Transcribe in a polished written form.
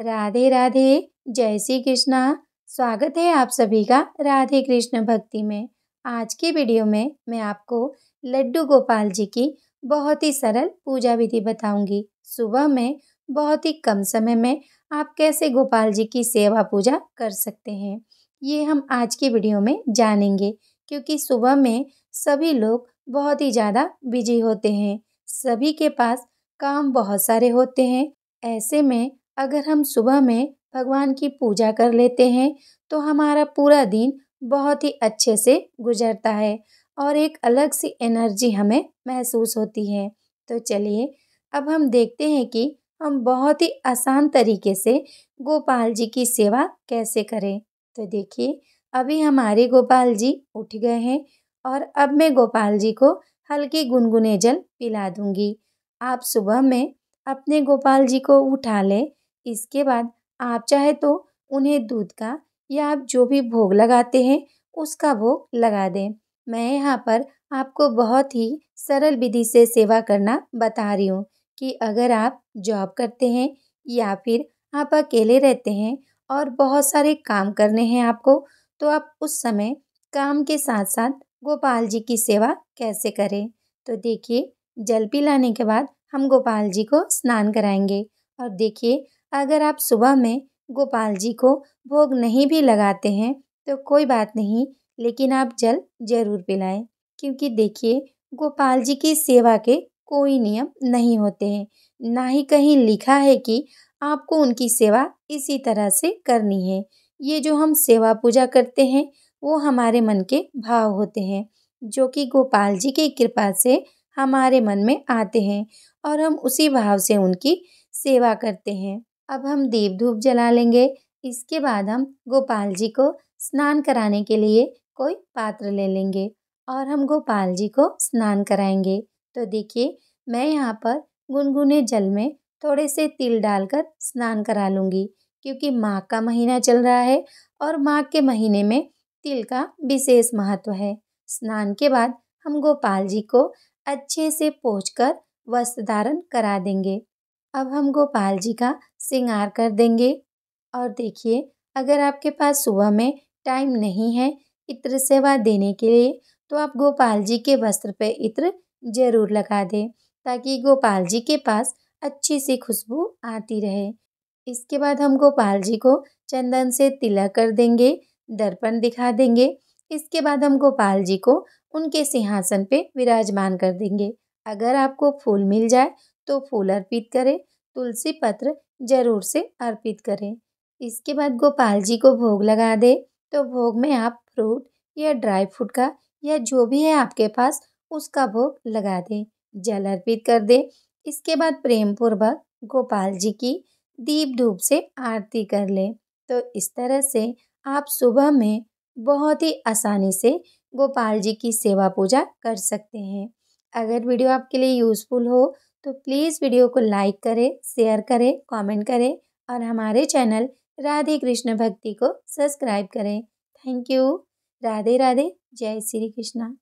राधे राधे, जय श्री कृष्णा। स्वागत है आप सभी का राधे कृष्ण भक्ति में। आज के वीडियो में मैं आपको लड्डू गोपाल जी की बहुत ही सरल पूजा विधि बताऊंगी। सुबह में बहुत ही कम समय में आप कैसे गोपाल जी की सेवा पूजा कर सकते हैं, ये हम आज की वीडियो में जानेंगे। क्योंकि सुबह में सभी लोग बहुत ही ज़्यादा बिजी होते हैं, सभी के पास काम बहुत सारे होते हैं। ऐसे में अगर हम सुबह में भगवान की पूजा कर लेते हैं तो हमारा पूरा दिन बहुत ही अच्छे से गुजरता है और एक अलग सी एनर्जी हमें महसूस होती है। तो चलिए अब हम देखते हैं कि हम बहुत ही आसान तरीके से गोपाल जी की सेवा कैसे करें। तो देखिए, अभी हमारे गोपाल जी उठ गए हैं और अब मैं गोपाल जी को हल्की गुनगुने जल पिला दूंगी। आप सुबह में अपने गोपाल जी को उठा लें। इसके बाद आप चाहे तो उन्हें दूध का या आप जो भी भोग लगाते हैं उसका भोग लगा दें। मैं यहाँ पर आपको बहुत ही सरल विधि से सेवा करना बता रही हूँ कि अगर आप जॉब करते हैं या फिर आप अकेले रहते हैं और बहुत सारे काम करने हैं आपको, तो आप उस समय काम के साथ साथ गोपाल जी की सेवा कैसे करें। तो देखिए, जल पिलाने के बाद हम गोपाल जी को स्नान कराएंगे। और देखिए, अगर आप सुबह में गोपाल जी को भोग नहीं भी लगाते हैं तो कोई बात नहीं, लेकिन आप जल जरूर पिलाएं। क्योंकि देखिए, गोपाल जी की सेवा के कोई नियम नहीं होते हैं, ना ही कहीं लिखा है कि आपको उनकी सेवा इसी तरह से करनी है। ये जो हम सेवा पूजा करते हैं वो हमारे मन के भाव होते हैं, जो कि गोपाल जी की कृपा से हमारे मन में आते हैं और हम उसी भाव से उनकी सेवा करते हैं। अब हम दीप धूप जला लेंगे। इसके बाद हम गोपाल जी को स्नान कराने के लिए कोई पात्र ले लेंगे और हम गोपाल जी को स्नान कराएंगे। तो देखिए, मैं यहाँ पर गुनगुने जल में थोड़े से तिल डालकर स्नान करा लूँगी, क्योंकि माघ का महीना चल रहा है और माघ के महीने में तिल का विशेष महत्व है। स्नान के बाद हम गोपाल जी को अच्छे से पोंछकर वस्त्र धारण करा देंगे। अब हम गोपाल जी का श्रृंगार कर देंगे। और देखिए, अगर आपके पास सुबह में टाइम नहीं है इत्र सेवा देने के लिए, तो आप गोपाल जी के वस्त्र पे इत्र जरूर लगा दें, ताकि गोपाल जी के पास अच्छी सी खुशबू आती रहे। इसके बाद हम गोपाल जी को चंदन से तिलक कर देंगे, दर्पण दिखा देंगे। इसके बाद हम गोपाल जी को उनके सिंहासन पे विराजमान कर देंगे। अगर आपको फूल मिल जाए तो फूल अर्पित करें, तुलसी पत्र जरूर से अर्पित करें। इसके बाद गोपाल जी को भोग लगा दें। तो भोग में आप फ्रूट या ड्राई फ्रूट का या जो भी है आपके पास उसका भोग लगा दें, जल अर्पित कर दें। इसके बाद प्रेम पूर्वक गोपाल जी की दीप धूप से आरती कर लें। तो इस तरह से आप सुबह में बहुत ही आसानी से गोपाल जी की सेवा पूजा कर सकते हैं। अगर वीडियो आपके लिए यूज़फुल हो तो प्लीज़ वीडियो को लाइक करें, शेयर करें, कमेंट करें और हमारे चैनल राधे कृष्ण भक्ति को सब्सक्राइब करें। Thank you. राधे राधे, जय श्री कृष्णा।